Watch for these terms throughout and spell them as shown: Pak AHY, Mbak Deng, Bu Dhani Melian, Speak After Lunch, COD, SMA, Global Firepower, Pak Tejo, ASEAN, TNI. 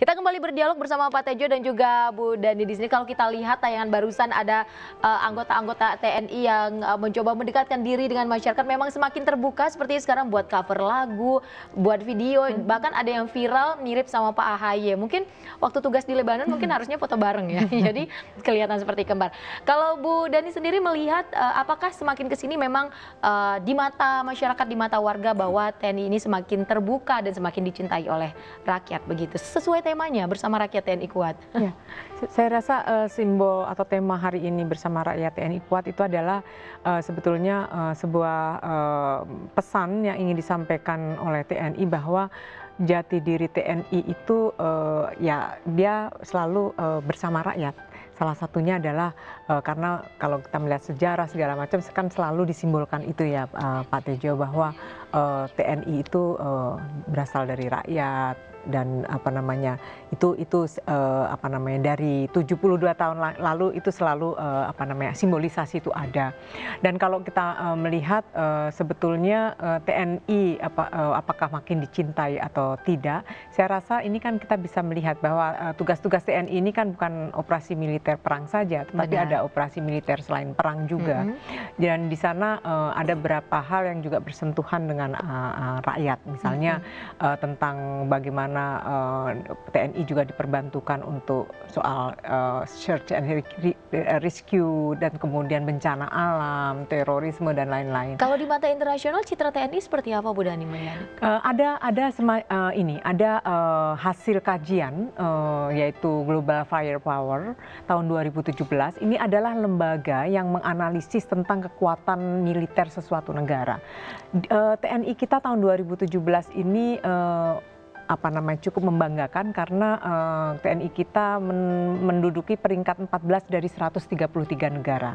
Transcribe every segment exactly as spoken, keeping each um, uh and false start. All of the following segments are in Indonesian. Kita kembali berdialog bersama Pak Tejo dan juga Bu Dhani di sini. Kalau kita lihat tayangan barusan ada anggota-anggota uh, T N I yang uh, mencoba mendekatkan diri dengan masyarakat. Memang semakin terbuka seperti sekarang, buat cover lagu, buat video, hmm. bahkan ada yang viral mirip sama Pak A H Y. Mungkin waktu tugas di Lebanon hmm. mungkin harusnya foto bareng ya. Jadi kelihatan seperti kembar. Kalau Bu Dhani sendiri melihat uh, apakah semakin kesini memang uh, di mata masyarakat, di mata warga bahwa T N I ini semakin terbuka dan semakin dicintai oleh rakyat begitu. Sesuai temanya bersama rakyat T N I kuat. Ya, saya rasa uh, simbol atau tema hari ini bersama rakyat T N I kuat itu adalah uh, sebetulnya uh, sebuah uh, pesan yang ingin disampaikan oleh T N I bahwa jati diri T N I itu uh, ya dia selalu uh, bersama rakyat. Salah satunya adalah uh, karena kalau kita melihat sejarah segala macam kan selalu disimbolkan itu ya uh, Pak Tejo bahwa uh, T N I itu uh, berasal dari rakyat dan apa namanya itu itu uh, apa namanya dari tujuh puluh dua tahun lalu itu selalu uh, apa namanya simbolisasi itu ada. Dan kalau kita uh, melihat uh, sebetulnya uh, T N I apa, uh, apakah makin dicintai atau tidak, saya rasa ini kan kita bisa melihat bahwa tugas-tugas uh, T N I ini kan bukan operasi militer perang saja, tetapi Benar. ada operasi militer selain perang juga. Mm-hmm. Dan di sana uh, ada beberapa hal yang juga bersentuhan dengan uh, uh, rakyat, misalnya mm-hmm. uh, tentang bagaimana uh, T N I juga diperbantukan untuk soal uh, search and rescue dan kemudian bencana alam, terorisme dan lain-lain. Kalau di mata internasional citra T N I seperti apa, Bu Dhani Melian? Uh, ada ada sema, uh, ini ada uh, hasil kajian uh, yaitu Global Firepower tahun dua ribu tujuh belas, ini adalah lembaga yang menganalisis tentang kekuatan militer sesuatu negara. T N I kita tahun dua ribu tujuh belas ini apa namanya cukup membanggakan karena uh, T N I kita men menduduki peringkat empat belas dari seratus tiga puluh tiga negara.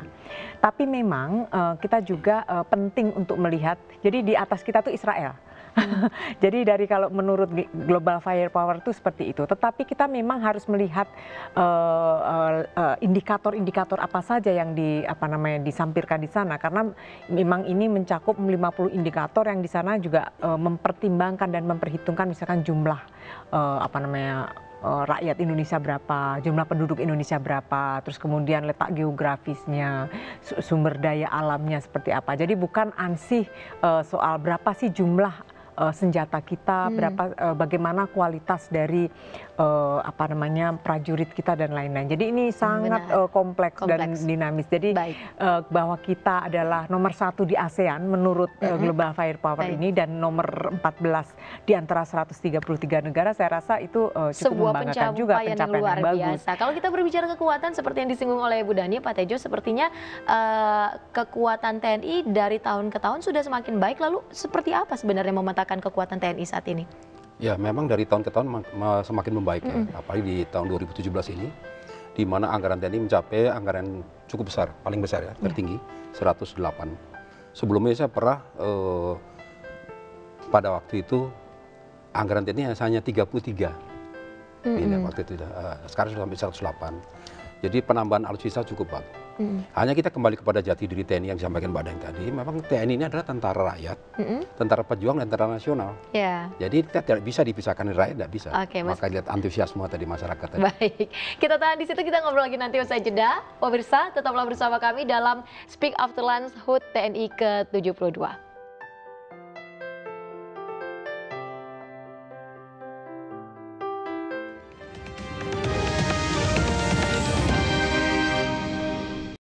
Tapi memang uh, kita juga uh, penting untuk melihat, jadi di atas kita tuh Israel. Hmm. Jadi dari kalau menurut Global Firepower itu seperti itu. Tetapi kita memang harus melihat indikator-indikator uh, uh, uh, apa saja yang di apa namanya disampirkan di sana, karena memang ini mencakup lima puluh indikator yang di sana juga uh, mempertimbangkan dan memperhitungkan misalkan jumlah uh, apa namanya rakyat Indonesia berapa, jumlah penduduk Indonesia berapa, terus kemudian letak geografisnya, sumber daya alamnya seperti apa. Jadi bukan ansih soal berapa sih jumlah senjata kita, hmm. berapa, bagaimana kualitas dari uh, apa namanya prajurit kita dan lain-lain. Jadi ini sangat uh, kompleks, kompleks dan dinamis. Jadi uh, bahwa kita adalah nomor satu di ASEAN menurut uh, Global Firepower Baik. ini dan nomor empat belas di antara seratus tiga puluh tiga negara. Saya rasa itu uh, cukup membanggakan juga, pencapaian yang luar yang bagus. Biasa. Kalau kita berbicara kekuatan seperti yang disinggung oleh Bu Dhani, Pak Tejo, sepertinya uh, kekuatan T N I dari tahun ke tahun sudah semakin baik. Lalu seperti apa sebenarnya memetakan kekuatan T N I saat ini? Ya, memang dari tahun ke tahun semakin membaik ya. Mm. Apalagi di tahun dua ribu tujuh belas ini, di mana anggaran T N I mencapai anggaran cukup besar, paling besar ya, tertinggi, yeah. seratus delapan. Sebelumnya saya pernah eh, pada waktu itu anggaran T N I hanya tiga puluh tiga. Mm-hmm. Ini waktu itu eh, sekarang sudah sampai seratus delapan. Jadi penambahan alutsista cukup bagus. Mm-hmm. Hanya kita kembali kepada jati diri T N I yang disampaikan Mbak Deng tadi. Memang T N I ini adalah tentara rakyat, mm-hmm. tentara pejuang dan tentara nasional. Yeah. Jadi kita tidak bisa dipisahkan dari rakyat, tidak bisa. Okay, Maka lihat antusiasme tadi masyarakat tadi. Baik, kita tahan di situ, kita ngobrol lagi nanti usai jeda. Pemirsa, tetaplah bersama kami dalam Speak After Lunch H U T T N I ke tujuh puluh dua.